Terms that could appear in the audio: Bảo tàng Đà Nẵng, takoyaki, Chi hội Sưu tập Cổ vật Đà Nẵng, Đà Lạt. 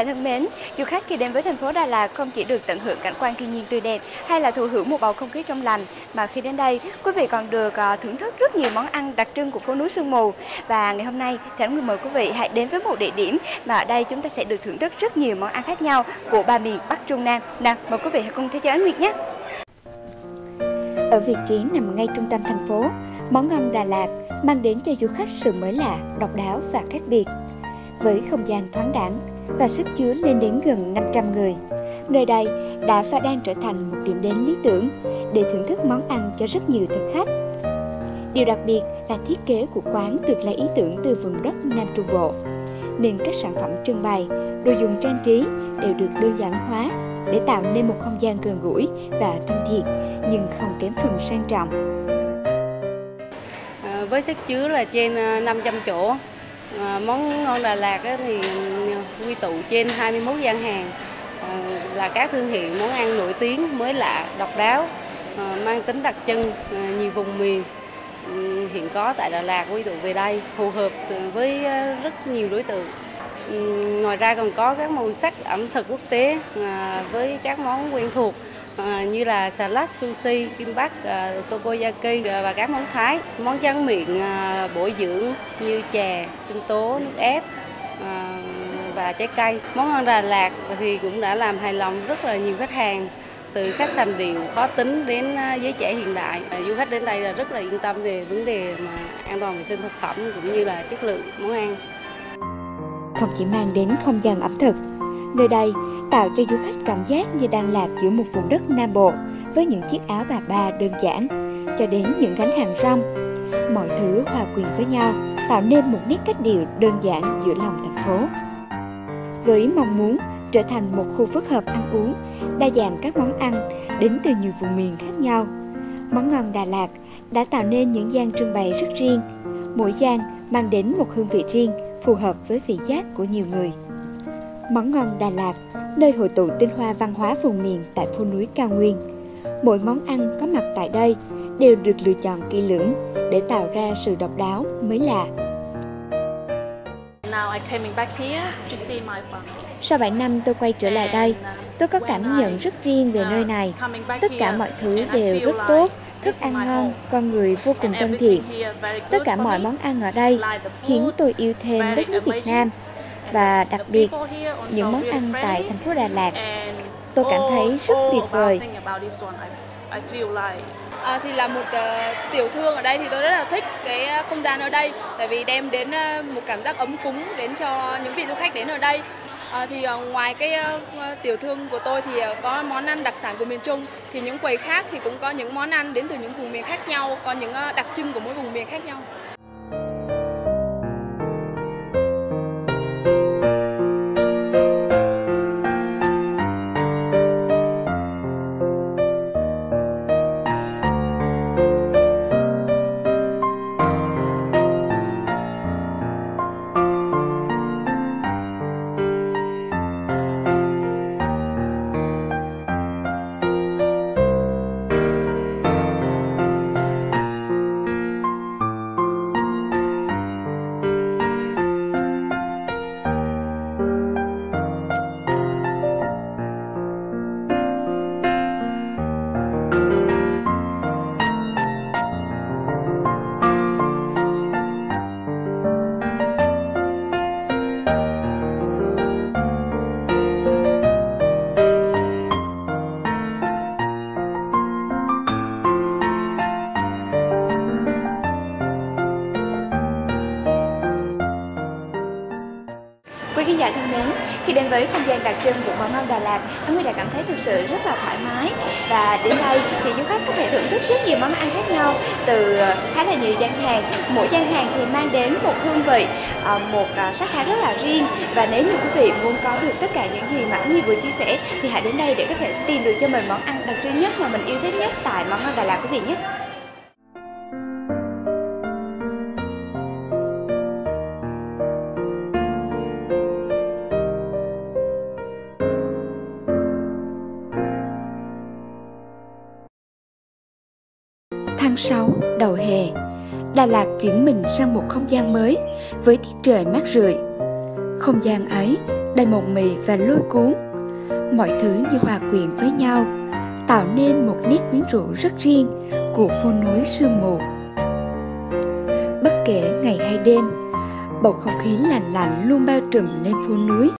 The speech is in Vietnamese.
bạn thân mến, du khách khi đến với thành phố Đà Lạt không chỉ được tận hưởng cảnh quan thiên nhiên tươi đẹp hay là thụ hưởng một bầu không khí trong lành, mà khi đến đây quý vị còn được thưởng thức rất nhiều món ăn đặc trưng của phố núi Sương Mù. Và ngày hôm nay thì anh mời quý vị hãy đến với một địa điểm mà ở đây chúng ta sẽ được thưởng thức rất nhiều món ăn khác nhau của ba miền Bắc Trung Nam. Nào, mời quý vị hãy cùng theo dõi anh Nguyệt nhé. Ở vị trí nằm ngay trung tâm thành phố, món ăn Đà Lạt mang đến cho du khách sự mới lạ, độc đáo và khác biệt. Với không gian thoáng đãng và sức chứa lên đến gần 500 người, nơi đây đã và đang trở thành một điểm đến lý tưởng để thưởng thức món ăn cho rất nhiều thực khách. Điều đặc biệt là thiết kế của quán được lấy ý tưởng từ vùng đất Nam Trung Bộ, nên các sản phẩm trưng bày, đồ dùng trang trí đều được đơn giản hóa để tạo nên một không gian gần gũi và thân thiện, nhưng không kém phần sang trọng. Với sức chứa là trên 500 chỗ, món ngon Đà Lạt thì quy tụ trên 21 gian hàng, là các thương hiệu món ăn nổi tiếng, mới lạ, độc đáo, mang tính đặc trưng nhiều vùng miền hiện có tại Đà Lạt quy tụ về đây, phù hợp với rất nhiều đối tượng. Ngoài ra còn có các màu sắc ẩm thực quốc tế với các món quen thuộc như là salad, sushi, kim bắp, takoyaki và các món Thái, món tráng miệng bổ dưỡng như chè, sinh tố, nước ép và trái cây. Món ăn Đà Lạt thì cũng đã làm hài lòng rất là nhiều khách hàng, từ khách sành điệu, khó tính đến giới trẻ hiện đại. Du khách đến đây là rất là yên tâm về vấn đề mà an toàn vệ sinh thực phẩm cũng như là chất lượng món ăn. Không chỉ mang đến không gian ẩm thực, nơi đây tạo cho du khách cảm giác như đang lạc giữa một vùng đất Nam Bộ với những chiếc áo bà ba đơn giản, cho đến những gánh hàng rong. Mọi thứ hòa quyện với nhau, tạo nên một nét cách điệu đơn giản giữa lòng thành phố. Với mong muốn trở thành một khu phức hợp ăn uống, đa dạng các món ăn đến từ nhiều vùng miền khác nhau, món ngon Đà Lạt đã tạo nên những gian trưng bày rất riêng, mỗi gian mang đến một hương vị riêng phù hợp với vị giác của nhiều người. Món ngon Đà Lạt, nơi hội tụ tinh hoa văn hóa vùng miền tại phố núi cao nguyên. Mỗi món ăn có mặt tại đây đều được lựa chọn kỹ lưỡng để tạo ra sự độc đáo mới lạ. Sau 7 năm tôi quay trở lại đây, tôi có cảm nhận rất riêng về nơi này. Tất cả mọi thứ đều rất tốt, thức ăn ngon, con người vô cùng thân thiện. Tất cả mọi món ăn ở đây khiến tôi yêu thêm đất nước Việt Nam. Và đặc biệt, những món ăn tại thành phố Đà Lạt, tôi cảm thấy rất tuyệt vời. Thì là một tiểu thương ở đây thì tôi rất là thích cái không gian ở đây, tại vì đem đến một cảm giác ấm cúng đến cho những vị du khách đến ở đây. Thì ngoài cái tiểu thương của tôi thì có món ăn đặc sản của miền Trung, thì những quầy khác thì cũng có những món ăn đến từ những vùng miền khác nhau, có những đặc trưng của mỗi vùng miền khác nhau. Quý khán giả thân mến, khi đến với không gian đặc trưng của món ngon Đà Lạt, anh Huy đã cảm thấy thực sự rất là thoải mái. Và đến đây thì du khách có thể thưởng thức rất nhiều món ăn khác nhau từ khá là nhiều gian hàng. Mỗi gian hàng thì mang đến một hương vị, một sắc thái rất là riêng. Và nếu như quý vị muốn có được tất cả những gì mà anh Huy vừa chia sẻ thì hãy đến đây để có thể tìm được cho mình món ăn đặc trưng nhất mà mình yêu thích nhất tại món ngon Đà Lạt quý vị nhé. Tháng 6 đầu hè, Đà Lạt chuyển mình sang một không gian mới với tiết trời mát rượi. Không gian ấy đầy mộng mị và lôi cuốn. Mọi thứ như hòa quyện với nhau, tạo nên một nét quyến rũ rất riêng của phố núi sương mù. Bất kể ngày hay đêm, bầu không khí lành lạnh luôn bao trùm lên phố núi.